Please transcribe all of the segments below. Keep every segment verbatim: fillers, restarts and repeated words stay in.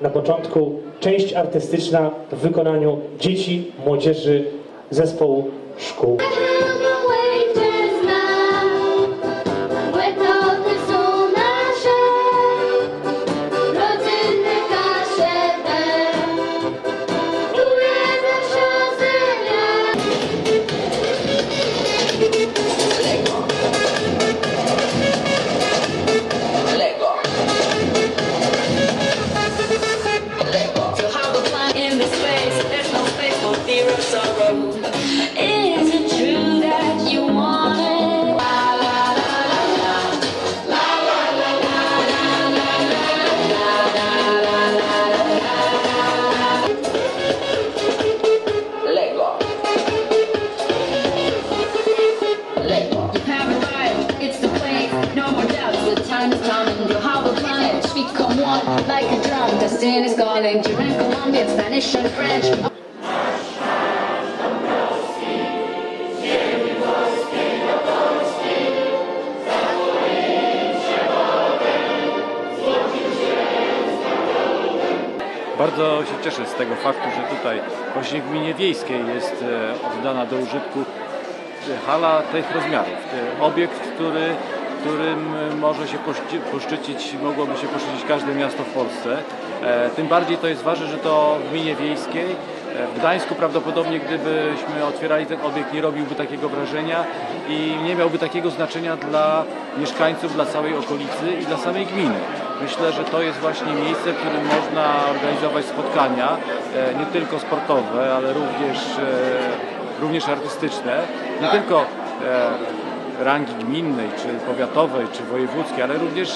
Na początku część artystyczna w wykonaniu dzieci, młodzieży, zespołu szkół. Bardzo się cieszę z tego faktu, że tutaj właśnie w gminie wiejskiej jest oddana do użytku hala tych rozmiarów. Obiekt, który, którym może się poszczycić, mogłoby się poszczycić każde miasto w Polsce. Tym bardziej to jest ważne, że to w gminie wiejskiej. W Gdańsku prawdopodobnie, gdybyśmy otwierali ten obiekt, nie robiłby takiego wrażenia i nie miałby takiego znaczenia dla mieszkańców, dla całej okolicy i dla samej gminy. Myślę, że to jest właśnie miejsce, w którym można organizować spotkania, nie tylko sportowe, ale również, również artystyczne, nie tylko rangi gminnej, czy powiatowej, czy wojewódzkiej, ale również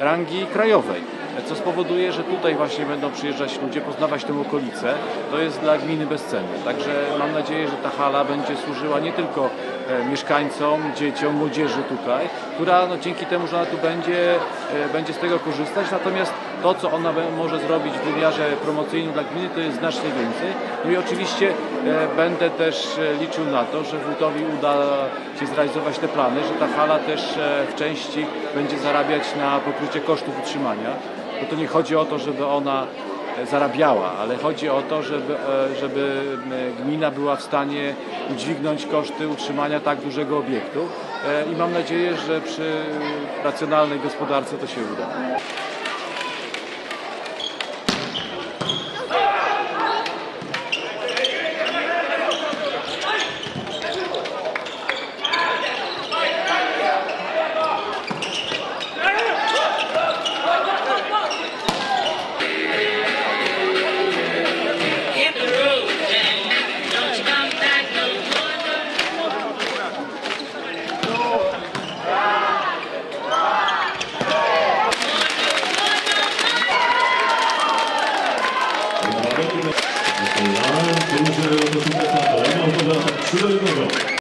rangi krajowej, co spowoduje, że tutaj właśnie będą przyjeżdżać ludzie, poznawać tę okolicę. To jest dla gminy bezcenne. Także mam nadzieję, że ta hala będzie służyła nie tylko mieszkańcom, dzieciom, młodzieży tutaj, która no, dzięki temu, że ona tu będzie, będzie z tego korzystać. Natomiast to, co ona może zrobić w wymiarze promocyjnym dla gminy, to jest znacznie więcej. No i oczywiście będę też liczył na to, że wójtowi uda się zrealizować te plany, że ta hala też w części będzie zarabiać na pokrycie kosztów utrzymania. Bo to nie chodzi o to, żeby ona zarabiała, ale chodzi o to, żeby, żeby gmina była w stanie udźwignąć koszty utrzymania tak dużego obiektu i mam nadzieję, że przy racjonalnej gospodarce to się uda.